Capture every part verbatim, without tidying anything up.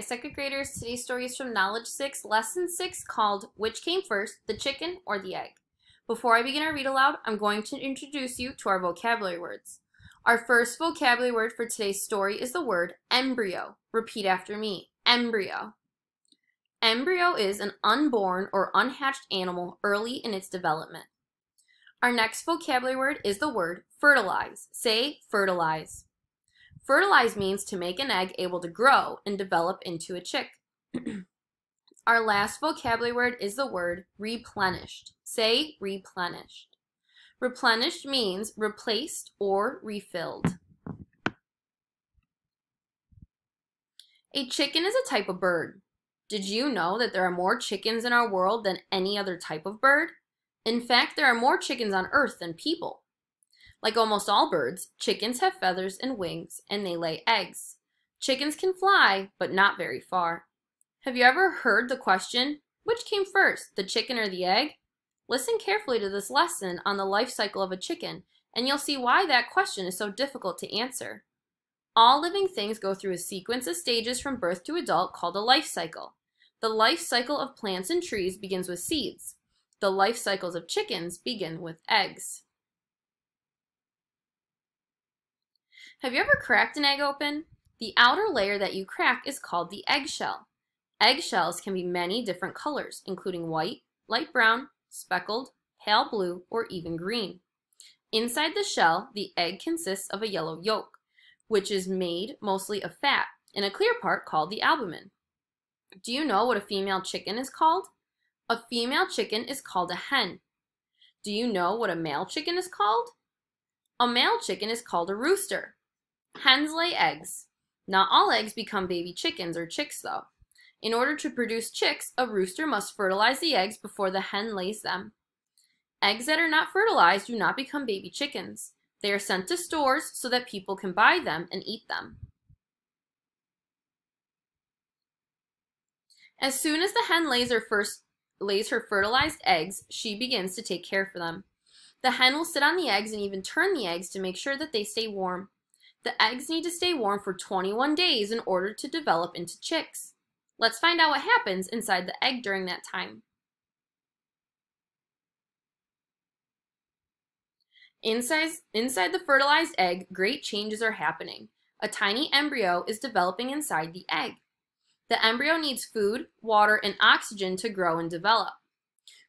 by second graders. Today's story is from Knowledge six, Lesson six, called Which Came First, the Chicken or the Egg? Before I begin our read aloud, I'm going to introduce you to our vocabulary words. Our first vocabulary word for today's story is the word embryo. Repeat after me, embryo. Embryo is an unborn or unhatched animal early in its development. Our next vocabulary word is the word fertilize. Say fertilize. Fertilize means to make an egg able to grow and develop into a chick. Our last vocabulary word is the word replenished. Say replenished. Replenished means replaced or refilled. A chicken is a type of bird. Did you know that there are more chickens in our world than any other type of bird? In fact, there are more chickens on Earth than people. Like almost all birds, chickens have feathers and wings, and they lay eggs. Chickens can fly, but not very far. Have you ever heard the question, which came first, the chicken or the egg? Listen carefully to this lesson on the life cycle of a chicken, and you'll see why that question is so difficult to answer. All living things go through a sequence of stages from birth to adult called a life cycle. The life cycle of plants and trees begins with seeds. The life cycles of chickens begin with eggs. Have you ever cracked an egg open? The outer layer that you crack is called the eggshell. Eggshells can be many different colors, including white, light brown, speckled, pale blue, or even green. Inside the shell, the egg consists of a yellow yolk, which is made mostly of fat, and a clear part called the albumen. Do you know what a female chicken is called? A female chicken is called a hen. Do you know what a male chicken is called? A male chicken is called a rooster. Hens lay eggs. Not all eggs become baby chickens or chicks though. In order to produce chicks, a rooster must fertilize the eggs before the hen lays them. Eggs that are not fertilized do not become baby chickens. They are sent to stores so that people can buy them and eat them. As soon as the hen lays her first lays her fertilized eggs, she begins to take care for them. The hen will sit on the eggs and even turn the eggs to make sure that they stay warm. The eggs need to stay warm for twenty-one days in order to develop into chicks. Let's find out what happens inside the egg during that time. Inside, inside the fertilized egg, great changes are happening. A tiny embryo is developing inside the egg. The embryo needs food, water, and oxygen to grow and develop.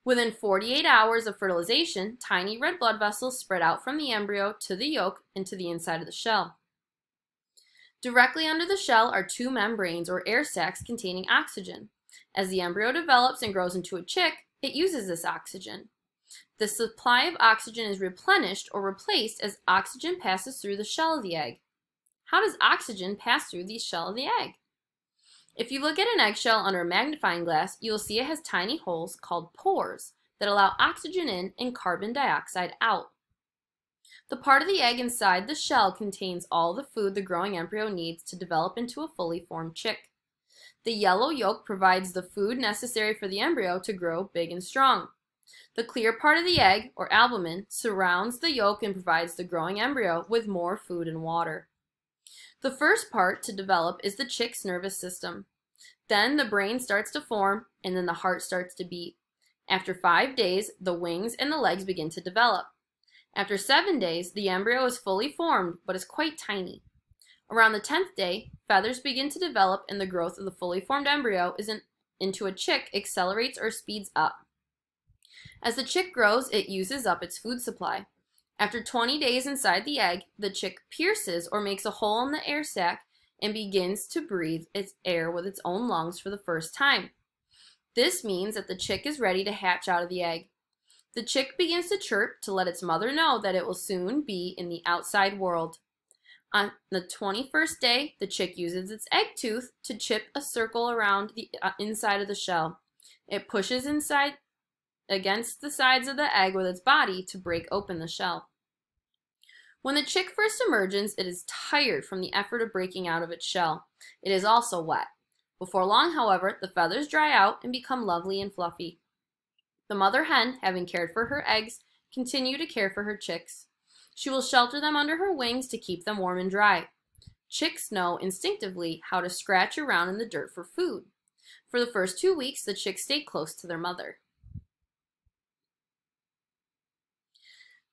Within forty-eight hours of fertilization, tiny red blood vessels spread out from the embryo to the yolk and to the inside of the shell. Directly under the shell are two membranes or air sacs containing oxygen. As the embryo develops and grows into a chick, it uses this oxygen. The supply of oxygen is replenished or replaced as oxygen passes through the shell of the egg. How does oxygen pass through the shell of the egg? If you look at an eggshell under a magnifying glass, you'll see it has tiny holes called pores that allow oxygen in and carbon dioxide out. The part of the egg inside the shell contains all the food the growing embryo needs to develop into a fully formed chick. The yellow yolk provides the food necessary for the embryo to grow big and strong. The clear part of the egg, or albumen, surrounds the yolk and provides the growing embryo with more food and water. The first part to develop is the chick's nervous system. Then the brain starts to form, and then the heart starts to beat. After five days, the wings and the legs begin to develop. After seven days, the embryo is fully formed, but is quite tiny. Around the tenth day, feathers begin to develop, and the growth of the fully formed embryo is in, into a chick accelerates or speeds up. As the chick grows, it uses up its food supply. After twenty days inside the egg, the chick pierces or makes a hole in the air sac and begins to breathe its air with its own lungs for the first time. This means that the chick is ready to hatch out of the egg. The chick begins to chirp to let its mother know that it will soon be in the outside world. On the twenty-first day, the chick uses its egg tooth to chip a circle around the uh, inside of the shell. It pushes inside against the sides of the egg with its body to break open the shell. When the chick first emerges, it is tired from the effort of breaking out of its shell. It is also wet. Before long, however, the feathers dry out and become lovely and fluffy. The mother hen, having cared for her eggs, continues to care for her chicks. She will shelter them under her wings to keep them warm and dry. Chicks know instinctively how to scratch around in the dirt for food. For the first two weeks, the chicks stay close to their mother.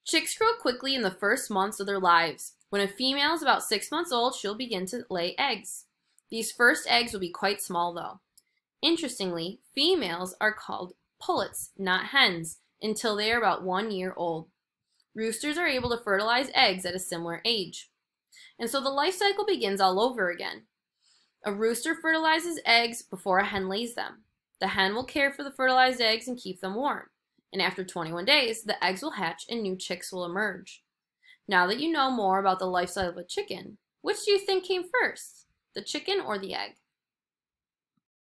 Chicks grow quickly in the first months of their lives. When a female is about six months old, she'll begin to lay eggs. These first eggs will be quite small though. Interestingly, females are called pullets, not hens, until they are about one year old. Roosters are able to fertilize eggs at a similar age. And so the life cycle begins all over again. A rooster fertilizes eggs before a hen lays them. The hen will care for the fertilized eggs and keep them warm. And after twenty-one days, the eggs will hatch and new chicks will emerge. Now that you know more about the life cycle of a chicken, which do you think came first, the chicken or the egg?